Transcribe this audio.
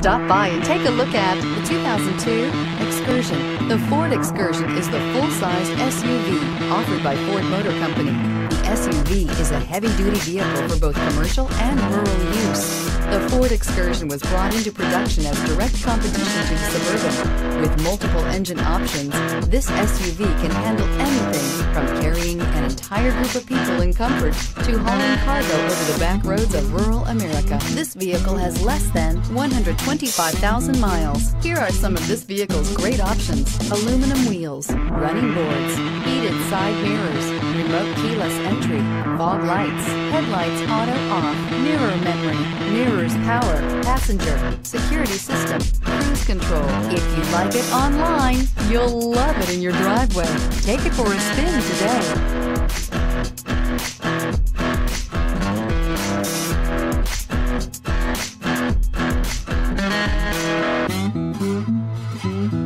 Stop by and take a look at the 2002 Excursion. The Ford Excursion is the full-size SUV offered by Ford Motor Company. The SUV is a heavy-duty vehicle for both commercial and rural use. The Ford Excursion was brought into production as direct competition to the Suburban. With multiple engine options, this SUV can handle anything from carrying an entire group of people in comfort to hauling cargo over the back roads of rural America. This vehicle has less than 125,000 miles. Here are some of this vehicle's great options: aluminum wheels, running boards, heated side mirrors, remote keyless entry, fog lights, headlights auto off, mirror memory, mirrors power, passenger, security system, cruise control. If you like it online, you'll love it in your driveway. Take it for a spin today.